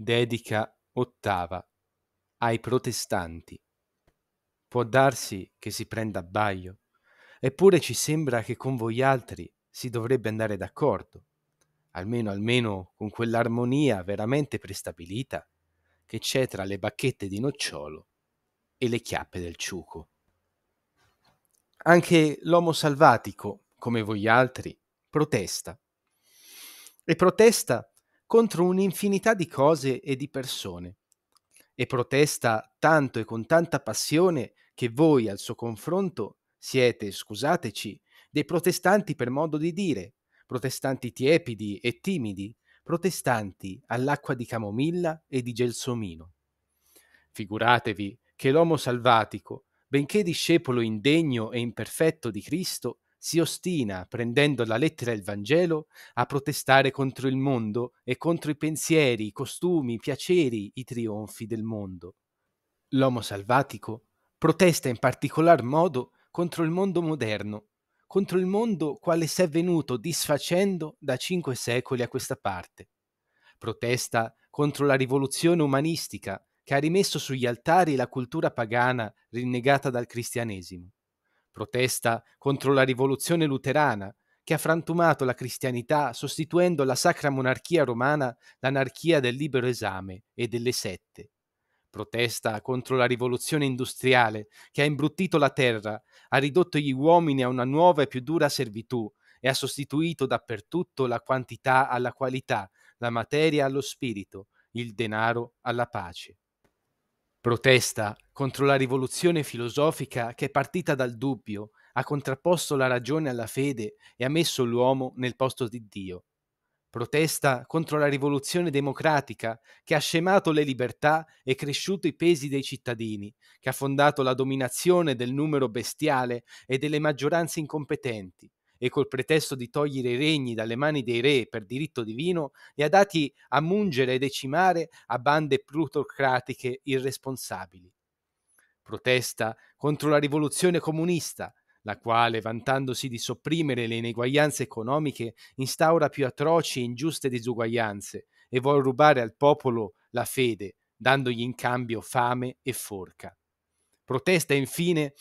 dedica ottava ai protestanti. Può darsi che si prenda abbaglio, eppure ci sembra che con voi altri si dovrebbe andare d'accordo, almeno con quell'armonia veramente prestabilita che c'è tra le bacchette di nocciolo e le chiappe del ciuco. Anche l'uomo salvatico, come voi altri, protesta. E protesta contro un'infinità di cose e di persone. E protesta tanto e con tanta passione che voi al suo confronto siete, scusateci, dei protestanti per modo di dire, protestanti tiepidi e timidi, protestanti all'acqua di camomilla e di gelsomino. Figuratevi che l'uomo salvatico, benché discepolo indegno e imperfetto di Cristo, si ostina, prendendo alla lettera il Vangelo, a protestare contro il mondo e contro i pensieri, i costumi, i piaceri, i trionfi del mondo. L'uomo salvatico protesta in particolar modo contro il mondo moderno, contro il mondo quale si è venuto disfacendo da 5 secoli a questa parte. Protesta contro la rivoluzione umanistica, che ha rimesso sugli altari la cultura pagana rinnegata dal cristianesimo. Protesta contro la rivoluzione luterana, che ha frantumato la cristianità sostituendo la sacra monarchia romana l'anarchia del libero esame e delle sette. Protesta contro la rivoluzione industriale, che ha imbruttito la terra, ha ridotto gli uomini a una nuova e più dura servitù e ha sostituito dappertutto la quantità alla qualità, la materia allo spirito, il denaro alla pace. Protesta contro la rivoluzione filosofica che è partita dal dubbio, ha contrapposto la ragione alla fede e ha messo l'uomo nel posto di Dio. Protesta contro la rivoluzione democratica che ha scemato le libertà e cresciuto i pesi dei cittadini, che ha fondato la dominazione del numero bestiale e delle maggioranze incompetenti, e col pretesto di togliere i regni dalle mani dei re per diritto divino, li ha dati a mungere e decimare a bande plutocratiche irresponsabili. Protesta contro la rivoluzione comunista, la quale, vantandosi di sopprimere le ineguaglianze economiche, instaura più atroci e ingiuste disuguaglianze e vuol rubare al popolo la fede, dandogli in cambio fame e forca. Protesta, infine,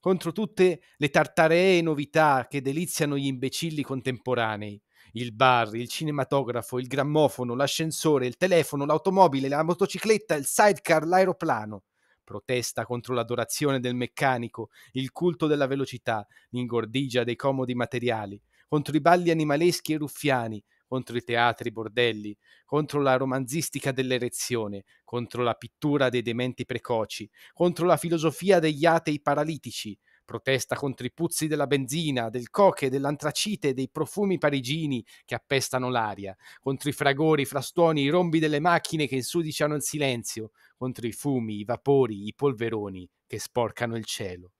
contro tutte le tartaree novità che deliziano gli imbecilli contemporanei: il bar, il cinematografo, il grammofono, l'ascensore, il telefono, l'automobile, la motocicletta, il sidecar, l'aeroplano. Protesta contro l'adorazione del meccanico, il culto della velocità, l'ingordigia dei comodi materiali, contro i balli animaleschi e ruffiani, contro i teatri bordelli, contro la romanzistica dell'erezione, contro la pittura dei dementi precoci, contro la filosofia degli atei paralitici. Protesta contro i puzzi della benzina, del coke, dell'antracite, dei profumi parigini che appestano l'aria, contro i fragori, i frastuoni, i rombi delle macchine che insudiciano il silenzio, contro i fumi, i vapori, i polveroni che sporcano il cielo.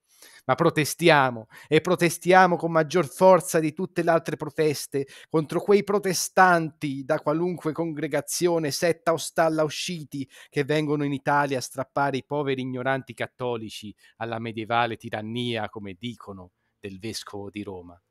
Ma protestiamo, e protestiamo con maggior forza di tutte le altre proteste, contro quei protestanti da qualunque congregazione, setta o stalla usciti, che vengono in Italia a strappare i poveri ignoranti cattolici alla medievale tirannia, come dicono, del vescovo di Roma.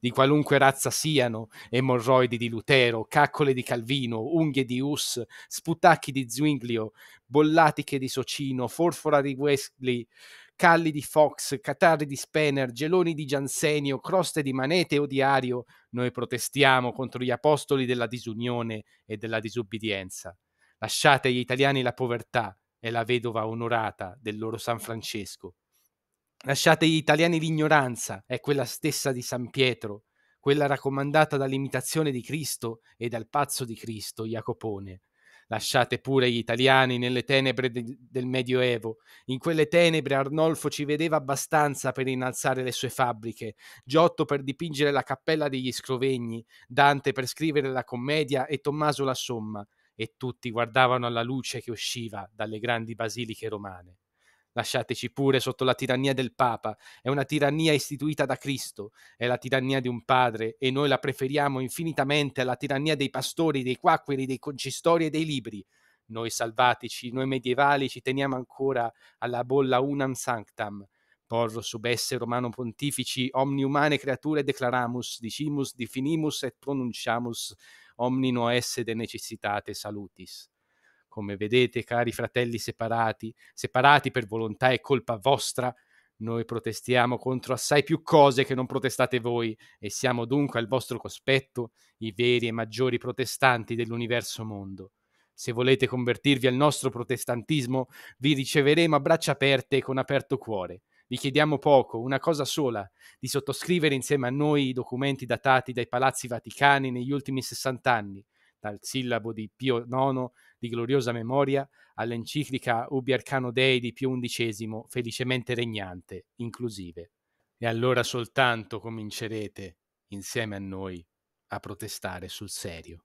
Di qualunque razza siano, emorroidi di Lutero, caccole di Calvino, unghie di Hus, sputacchi di Zwingli, bollatiche di Socino, forfora di Wesley, calli di Fox, catarri di Spener, geloni di Giansenio, croste di Manete o di Ario, noi protestiamo contro gli apostoli della disunione e della disubbidienza. Lasciate agli italiani la povertà e la vedova onorata del loro San Francesco. Lasciate agli italiani l'ignoranza, è quella stessa di San Pietro, quella raccomandata dall'imitazione di Cristo e dal pazzo di Cristo, Jacopone. Lasciate pure gli italiani nelle tenebre del Medioevo. In quelle tenebre Arnolfo ci vedeva abbastanza per innalzare le sue fabbriche, Giotto per dipingere la Cappella degli Scrovegni, Dante per scrivere la Commedia e Tommaso la Somma, e tutti guardavano alla luce che usciva dalle grandi basiliche romane. Lasciateci pure sotto la tirannia del Papa, è una tirannia istituita da Cristo, è la tirannia di un padre e noi la preferiamo infinitamente alla tirannia dei pastori, dei quacqueri, dei consistori e dei libri. Noi salvatici, noi medievali ci teniamo ancora alla bolla unam sanctam. Porro sub esse Romano pontifici, omni humane creature declaramus, dicimus, definimus et pronunciamus, omni no esse de necessitate salutis. Come vedete, cari fratelli separati per volontà e colpa vostra, noi protestiamo contro assai più cose che non protestate voi, e siamo dunque al vostro cospetto i veri e maggiori protestanti dell'universo mondo. Se volete convertirvi al nostro protestantismo, vi riceveremo a braccia aperte e con aperto cuore. Vi chiediamo poco, una cosa sola, di sottoscrivere insieme a noi i documenti datati dai palazzi vaticani negli ultimi 60 anni, dal sillabo di Pio IX di gloriosa memoria all'enciclica Ubi Arcano Dei di Pio XI, felicemente regnante, inclusive. E allora soltanto comincerete, insieme a noi, a protestare sul serio.